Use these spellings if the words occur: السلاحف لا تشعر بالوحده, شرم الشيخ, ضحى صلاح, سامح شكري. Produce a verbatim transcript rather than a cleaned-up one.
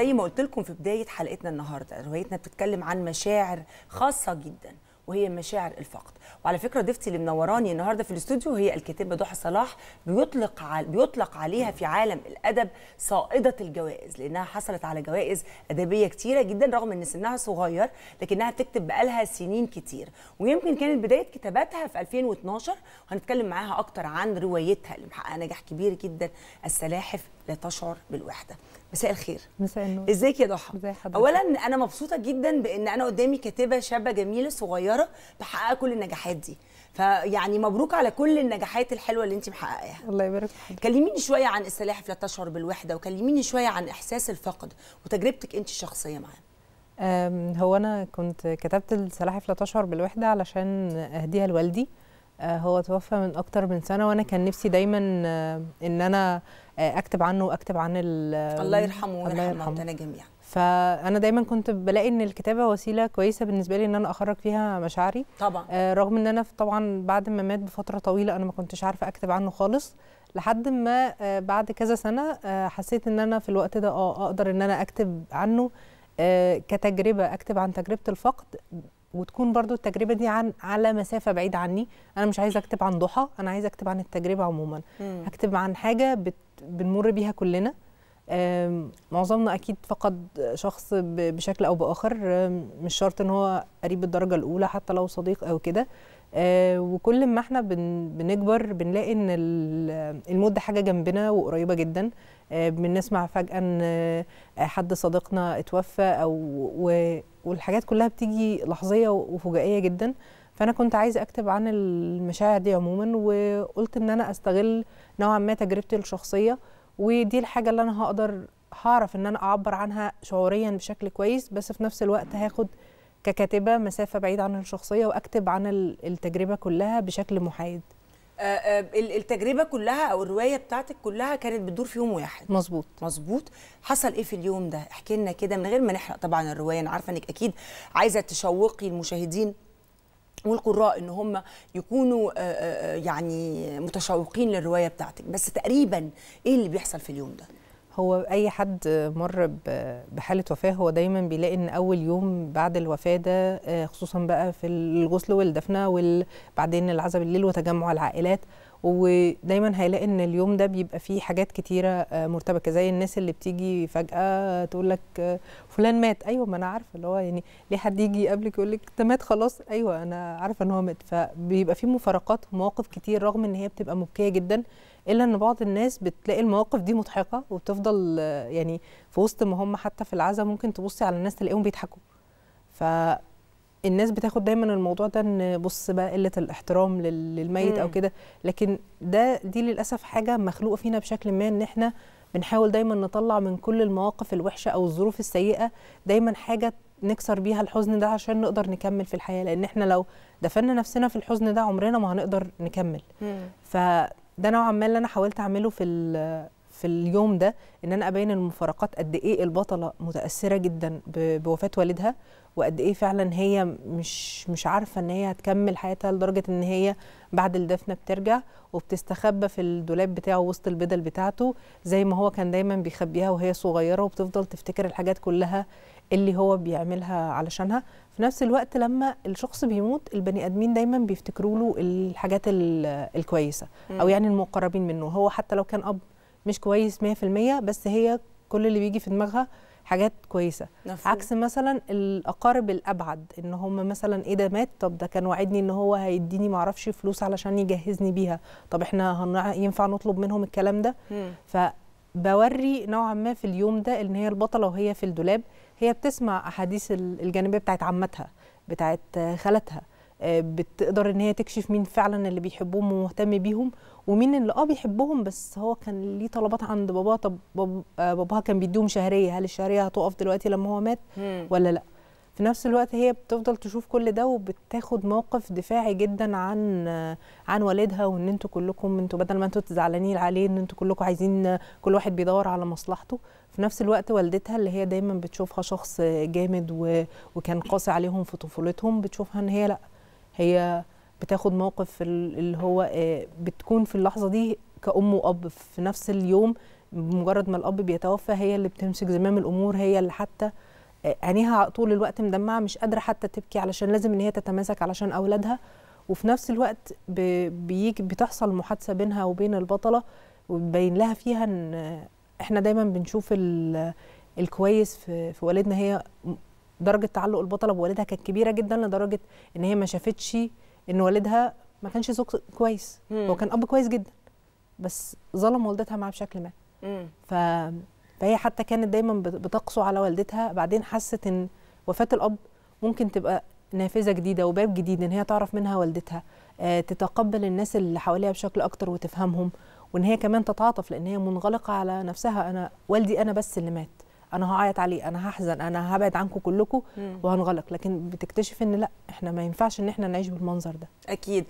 زي ما قلت لكم في بداية حلقتنا النهاردة، روايتنا بتتكلم عن مشاعر خاصة جدا وهي مشاعر الفقد. وعلى فكرة ضيفتي اللي منوراني النهاردة في الاستوديو هي الكاتبة ضحى صلاح، بيطلق عل... بيطلق عليها في عالم الأدب صائدة الجوائز، لأنها حصلت على جوائز أدبية كتيرة جدا رغم أن سنها صغير، لكنها بتكتب بقالها سنين كتير، ويمكن كانت بداية كتاباتها في ألفين واثناشر. وهنتكلم معاها أكتر عن روايتها اللي محققة نجاح كبير جدا، السلاحف لا تشعر بالوحده. مساء الخير. مساء النور. ازيك يا ضحى؟ ازي حضرتك؟ اولا انا مبسوطه جدا بان انا قدامي كاتبه شابه جميله صغيره محققه كل النجاحات دي، فيعني مبروك على كل النجاحات الحلوه اللي انت محققاها. الله يبارك فيك. كلميني شويه عن السلاحف لا تشعر بالوحده، وكلميني شويه عن احساس الفقد وتجربتك انت الشخصيه معاه. هو انا كنت كتبت السلاحف لا تشعر بالوحده علشان اهديها لوالدي، هو توفى من اكتر من سنه، وانا كان نفسي دايما ان انا اكتب عنه واكتب عن الله يرحمه ويرحم موتانا جميعا. فانا دايما كنت بلاقي ان الكتابه وسيله كويسه بالنسبه لي ان انا اخرج فيها مشاعري، طبعا رغم ان انا طبعا بعد ما مات بفتره طويله انا ما كنتش عارفه اكتب عنه خالص، لحد ما بعد كذا سنه حسيت ان انا في الوقت ده اه اقدر ان انا اكتب عنه كتجربه، اكتب عن تجربه الفقد، وتكون برضو التجربه دي عن على مسافه بعيده عني. انا مش عايزه اكتب عن ضحى، انا عايزه اكتب عن التجربه عموما، هكتب عن حاجه بت... بنمر بيها كلنا. معظمنا اكيد فقد شخص ب... بشكل او باخر، مش شرط ان هو قريب الدرجه الاولى، حتى لو صديق او كده. وكل ما احنا بن... بنكبر بنلاقي ان الموت ده حاجه جنبنا وقريبه جدا، بنسمع فجاه ان حد صديقنا اتوفى او و... والحاجات كلها بتيجي لحظيه وفجائيه جدا. فانا كنت عايزه اكتب عن المشاعر دي عموما، وقلت ان انا استغل نوعا ما تجربتي الشخصيه، ودي الحاجه اللي انا هقدر هعرف ان انا اعبر عنها شعوريا بشكل كويس، بس في نفس الوقت هاخد ككاتبه مسافه بعيده عن الشخصيه واكتب عن التجربه كلها بشكل محايد. التجربه كلها او الروايه بتاعتك كلها كانت بتدور في يوم واحد. مظبوط مظبوط. حصل ايه في اليوم ده؟ احكي لنا كده من غير ما نحرق طبعا الروايه، انا عارفه انك اكيد عايزه تشوقي المشاهدين والقراء ان هم يكونوا يعني متشوقين للروايه بتاعتك، بس تقريبا ايه اللي بيحصل في اليوم ده؟ هو اي حد مر بحاله وفاه هو دايما بيلاقي ان اول يوم بعد الوفاه ده، خصوصا بقى في الغسل والدفنه وبعدين العزاء بالليل وتجمع العائلات، ودايما هيلاقي ان اليوم ده بيبقى فيه حاجات كتيره مرتبكه، زي الناس اللي بتيجي فجاه تقول لك فلان مات. ايوه ما انا عارفه، اللي هو يعني ليه حد يجي قبلك يقول لك ده مات خلاص؟ ايوه انا عارفه ان هو مات. فبيبقى فيه مفارقات ومواقف كتير رغم ان هي بتبقى مبكيه جدا، الا ان بعض الناس بتلاقي المواقف دي مضحكه وبتفضل يعني في وسط ما هم حتى في العزاء ممكن تبصي على الناس تلاقيهم بيضحكوا. فالناس بتاخد دايما الموضوع ده ان بص بقى قله الاحترام للميت او كده، لكن ده دي للاسف حاجه مخلوقه فينا بشكل ما، ان احنا بنحاول دايما نطلع من كل المواقف الوحشه او الظروف السيئه دايما حاجه نكسر بيها الحزن ده عشان نقدر نكمل في الحياه، لان احنا لو دفنا نفسنا في الحزن ده عمرنا ما هنقدر نكمل. ف ده نوعا ما اللي انا حاولت اعمله في في اليوم ده، ان انا ابين المفارقات، قد ايه البطله متاثره جدا بوفاه والدها، وقد ايه فعلا هي مش مش عارفه ان هي هتكمل حياتها، لدرجه ان هي بعد الدفنه بترجع وبتستخبى في الدولاب بتاعه وسط البدل بتاعته زي ما هو كان دايما بيخبيها وهي صغيره، وبتفضل تفتكر الحاجات كلها اللي هو بيعملها علشانها. في نفس الوقت لما الشخص بيموت البني ادمين دايما بيفتكروا له الحاجات الكويسه او يعني المقربين منه، هو حتى لو كان اب مش كويس مية في المية بس هي كل اللي بيجي في دماغها حاجات كويسه، عكس مثلا الاقارب الابعد ان هم مثلا ايه ده مات، طب ده كان وعدني ان هو هيديني معرفش فلوس علشان يجهزني بيها، طب احنا هن... ينفع نطلب منهم الكلام ده؟ فبوري نوعا ما في اليوم ده ان هي البطله وهي في الدولاب هي بتسمع احاديث الجانبيه بتاعت عمتها بتاعت خالتها، بتقدر ان هي تكشف مين فعلا اللي بيحبهم ومهتم بيهم ومين اللي اه بيحبهم بس هو كان ليه طلبات عند باباه، طب باباها كان بيديهم شهريه، هل الشهريه هتقف دلوقتي لما هو مات ولا لا؟ في نفس الوقت هي بتفضل تشوف كل ده وبتاخد موقف دفاعي جدا عن عن والدها، وان انتوا كلكم انتوا بدل ما انتوا تزعلانين عليه ان انتوا كلكم عايزين كل واحد بيدور على مصلحته. في نفس الوقت والدتها اللي هي دايما بتشوفها شخص جامد و... وكان قاسي عليهم في طفولتهم، بتشوفها ان هي لا، هي بتاخد موقف اللي هو بتكون في اللحظه دي كأم وأب في نفس اليوم، بمجرد ما الاب بيتوفى هي اللي بتمسك زمام الامور، هي اللي حتى عينيها طول الوقت مدمعه مش قادره حتى تبكي، علشان لازم ان هي تتماسك علشان اولادها. وفي نفس الوقت بيجي بتحصل محادثه بينها وبين البطله وبين لها فيها ان احنا دايما بنشوف الكويس في في والدنا. هي درجه تعلق البطله بوالدها كانت كبيره جدا لدرجه ان هي ما شافتش ان والدها ما كانش زوج كويس، هو كان اب كويس جدا بس ظلم والدتها معاه بشكل ما. ف... فهي حتى كانت دايما بتقسو على والدتها. بعدين حست ان وفاه الاب ممكن تبقى نافذه جديده وباب جديد ان هي تعرف منها والدتها، آه، تتقبل الناس اللي حواليها بشكل اكتر وتفهمهم، وان هي كمان تتعاطف لان هي منغلقه على نفسها. انا والدي انا بس اللي مات، انا هعيط عليه، انا هحزن، انا هبعد عنكم كلكم وهنغلق. لكن بتكتشف ان لا، احنا ما ينفعش ان احنا نعيش بالمنظر ده. اكيد.